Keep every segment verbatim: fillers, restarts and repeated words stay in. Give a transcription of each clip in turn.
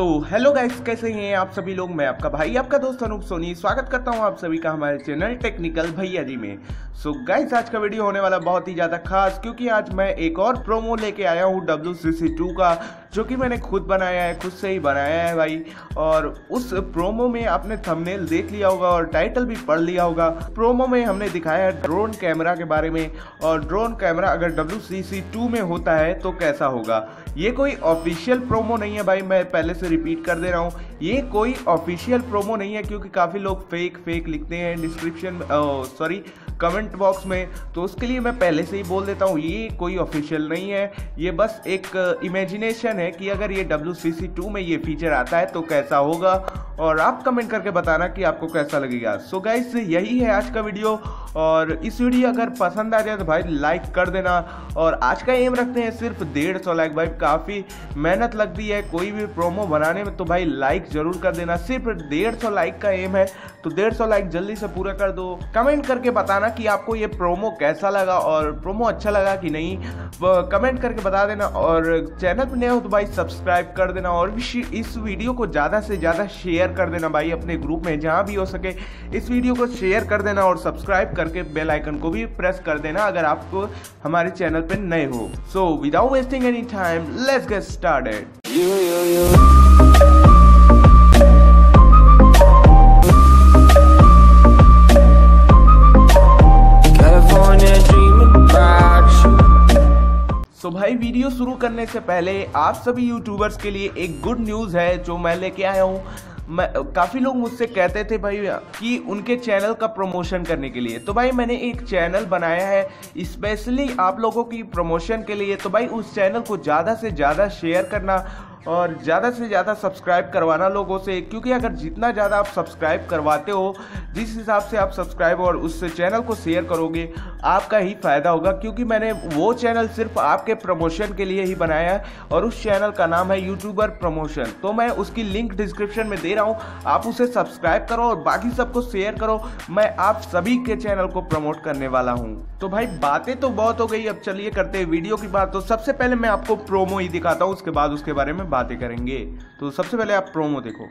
So hello guys, कैसे हैं आप सभी लोग। मैं आपका भाई, आपका दोस्त अनूप सोनी, स्वागत करता हूं आप सभी का हमारे चैनल टेक्निकल भैया जी में। सो so, गाइस आज का वीडियो होने वाला बहुत ही ज़्यादा खास, क्योंकि आज मैं एक और प्रोमो लेके आया हूं डब्ल्यू सी सी टू का, जो कि मैंने खुद बनाया है, खुद से ही बनाया है भाई। और उस प्रोमो में आपने थंबनेल देख लिया होगा और टाइटल भी पढ़ लिया होगा। प्रोमो में हमने दिखाया है ड्रोन कैमरा के बारे में, और ड्रोन कैमरा अगर डब्ल्यू सी सी टू में होता है तो कैसा होगा। ये कोई ऑफिशियल प्रोमो नहीं है भाई, मैं पहले से रिपीट कर दे रहा हूँ, ये कोई ऑफिशियल प्रोमो नहीं है, क्योंकि काफ़ी लोग फेक फेक लिखते हैं डिस्क्रिप्शन सॉरी कमेंट बॉक्स में। तो उसके लिए मैं पहले से ही बोल देता हूँ, ये कोई ऑफिशियल नहीं है, ये बस एक इमेजिनेशन है कि अगर ये डब्ल्यू सी सी टू में ये फीचर आता है तो कैसा होगा। और आप कमेंट करके बताना कि आपको कैसा लगेगा। सो गाइस यही है आज का वीडियो, और इस वीडियो अगर पसंद आ जाए तो भाई लाइक कर देना। और आज का एम रखते हैं सिर्फ डेढ़ सौ लाइक, भाई काफ़ी मेहनत लगती है कोई भी प्रोमो बनाने में, तो भाई लाइक ज़रूर कर देना। सिर्फ डेढ़ सौ लाइक का एम है, तो डेढ़ सौ लाइक जल्दी से पूरा कर दो। कमेंट करके बताना कि आपको ये प्रोमो कैसा लगा, और प्रोमो अच्छा लगा कि नहीं कमेंट करके बता देना। और चैनल पर नए हो तो भाई सब्सक्राइब कर देना, और इस वीडियो को ज़्यादा से ज़्यादा शेयर कर देना भाई अपने ग्रुप में, जहाँ भी हो सके इस वीडियो को शेयर कर देना, और सब्सक्राइब करके बेल आइकन को भी प्रेस कर देना अगर आप हमारे चैनल पर नए हो। So without wasting any time, let's get started. तो भाई वीडियो शुरू करने से पहले आप सभी यूट्यूबर्स के लिए एक गुड न्यूज़ है जो मैं लेके आया हूँ। मैं काफ़ी लोग मुझसे कहते थे भाई कि उनके चैनल का प्रमोशन करने के लिए, तो भाई मैंने एक चैनल बनाया है स्पेशली आप लोगों की प्रमोशन के लिए। तो भाई उस चैनल को ज़्यादा से ज़्यादा शेयर करना और ज़्यादा से ज़्यादा सब्सक्राइब करवाना लोगों से, क्योंकि अगर जितना ज़्यादा आप सब्सक्राइब करवाते हो, जिस हिसाब से आप सब्सक्राइब और उस चैनल को शेयर करोगे, आपका ही फ़ायदा होगा। क्योंकि मैंने वो चैनल सिर्फ आपके प्रमोशन के लिए ही बनाया है, और उस चैनल का नाम है यूट्यूबर प्रमोशन। तो मैं उसकी लिंक डिस्क्रिप्शन में दे रहा हूँ, आप उसे सब्सक्राइब करो और बाकी सबको शेयर करो। मैं आप सभी के चैनल को प्रमोट करने वाला हूँ। तो भाई बातें तो बहुत हो गई, अब चलिए करते हैं वीडियो की बात। तो सबसे पहले मैं आपको प्रोमो ही दिखाता हूँ, उसके बाद उसके बारे में बातें करेंगे। तो सबसे पहले आप प्रोमो देखो।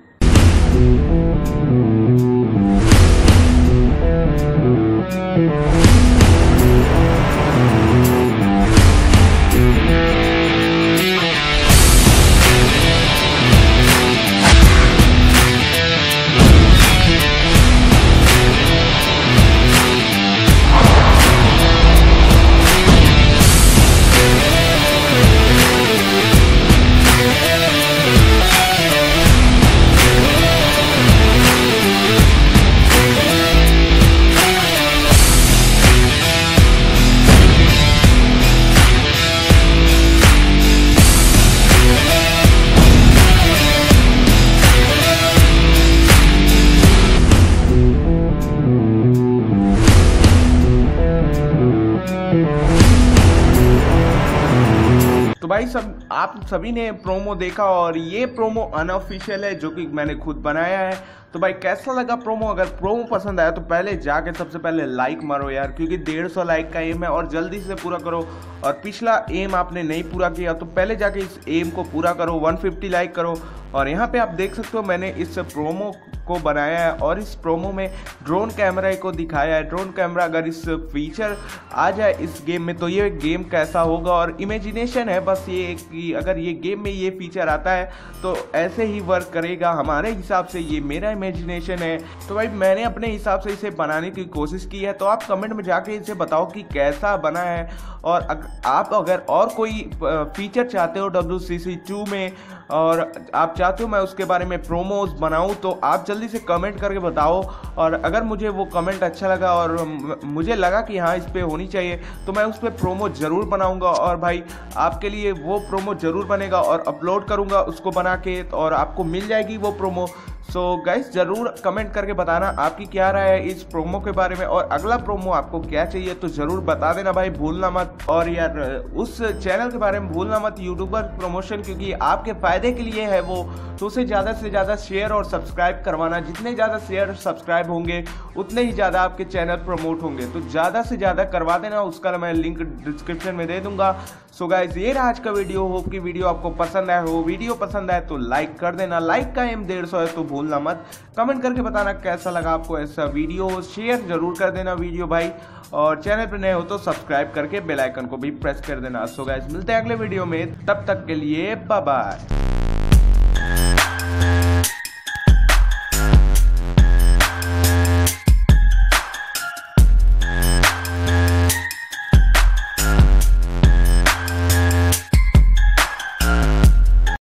भाई सब आप सभी ने प्रोमो देखा, और ये प्रोमो अनऑफिशियल है जो कि मैंने खुद बनाया है। तो भाई कैसा लगा प्रोमो? अगर प्रोमो पसंद आया तो पहले जाके सबसे पहले लाइक मारो यार, क्योंकि डेढ़ सौ लाइक का एम है और जल्दी से पूरा करो। और पिछला एम आपने नहीं पूरा किया तो पहले जाके इस एम को पूरा करो, एक सौ पचास लाइक करो। और यहाँ पे आप देख सकते हो मैंने इस प्रोमो को बनाया है, और इस प्रोमो में ड्रोन कैमरा को दिखाया है। ड्रोन कैमरा अगर इस फीचर आ जाए इस गेम में तो ये गेम कैसा होगा, और इमेजिनेशन है बस ये कि अगर ये गेम में ये फीचर आता है तो ऐसे ही वर्क करेगा हमारे हिसाब से, ये मेरा इमेजिनेशन है। तो भाई मैंने अपने हिसाब से इसे बनाने की कोशिश की है, तो आप कमेंट में जाके इसे बताओ कि कैसा बना है। और अग, आप अगर और कोई फीचर चाहते हो डब्ल्यू सी सी टू में, और आप चाहते हो मैं उसके बारे में प्रोमोज बनाऊं, तो आप जल्दी से कमेंट करके बताओ। और अगर मुझे वो कमेंट अच्छा लगा और मुझे लगा कि हाँ इस पर होनी चाहिए, तो मैं उस पर प्रोमो ज़रूर बनाऊँगा, और भाई आपके लिए वो प्रोमो ज़रूर बनेगा और अपलोड करूँगा उसको बना के, और आपको मिल जाएगी वो प्रोमो। सो गाइस ज़रूर कमेंट करके बताना आपकी क्या राय है इस प्रोमो के बारे में, और अगला प्रोमो आपको क्या चाहिए तो ज़रूर बता देना भाई, भूलना मत। और यार उस चैनल के बारे में भूलना मत, यूट्यूबर प्रमोशन, क्योंकि आपके फ़ायदे के लिए है वो। तो उसे ज़्यादा से ज़्यादा शेयर और सब्सक्राइब करवाना, जितने ज़्यादा शेयर सब्सक्राइब होंगे उतने ही ज़्यादा आपके चैनल प्रमोट होंगे, तो ज़्यादा से ज़्यादा करवा देना। उसका मैं लिंक डिस्क्रिप्शन में दे दूँगा। सो गाइज ये रहा आज का वीडियो, होप कि वीडियो आपको पसंद आया हो। वीडियो पसंद आए तो लाइक कर देना, लाइक का एम डेढ़ सौ है तो भूलना मत। कमेंट करके बताना कैसा लगा आपको ऐसा वीडियो, शेयर जरूर कर देना वीडियो भाई, और चैनल पर नए हो तो सब्सक्राइब करके बेल आइकन को भी प्रेस कर देना। सो गाइज मिलते हैं अगले वीडियो में, तब तक के लिए बाय बाय।